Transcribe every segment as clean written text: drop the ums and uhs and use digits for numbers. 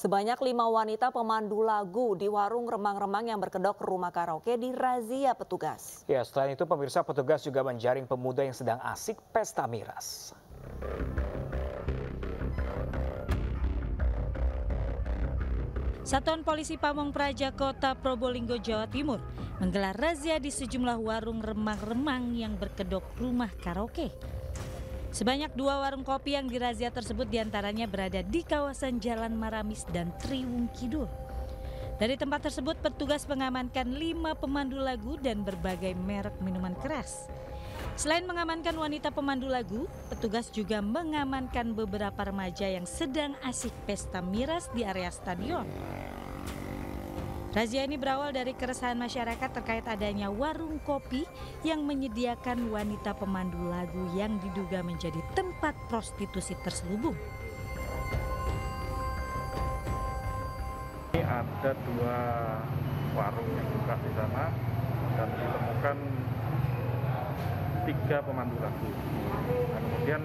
Sebanyak 5 wanita pemandu lagu di warung remang-remang yang berkedok rumah karaoke dirazia petugas. Ya, selain itu pemirsa, petugas juga menjaring pemuda yang sedang asik pesta miras. Satuan Polisi Pamong Praja Kota Probolinggo, Jawa Timur menggelar razia di sejumlah warung remang-remang yang berkedok rumah karaoke. Sebanyak 2 warung kopi yang dirazia tersebut diantaranya berada di kawasan Jalan Maramis dan Triwung Kidul. Dari tempat tersebut petugas mengamankan 5 pemandu lagu dan berbagai merek minuman keras. Selain mengamankan wanita pemandu lagu, petugas juga mengamankan beberapa remaja yang sedang asik pesta miras di area stadion. Razia ini berawal dari keresahan masyarakat terkait adanya warung kopi yang menyediakan wanita pemandu lagu yang diduga menjadi tempat prostitusi terselubung. Ini ada 2 warung yang buka di sana dan ditemukan 3 pemandu lagu. Nah, kemudian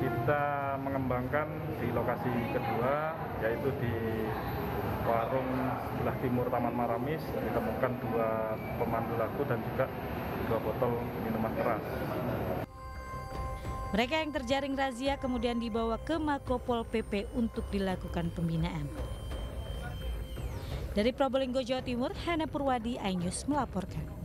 kita mengembangkan di lokasi kedua, yaitu di warung sebelah timur Taman Maramis, ditemukan 2 pemandu lagu dan juga 2 botol minuman keras. Mereka yang terjaring razia kemudian dibawa ke Makopol PP untuk dilakukan pembinaan. Dari Probolinggo, Jawa Timur, Hana Purwadi, iNews melaporkan.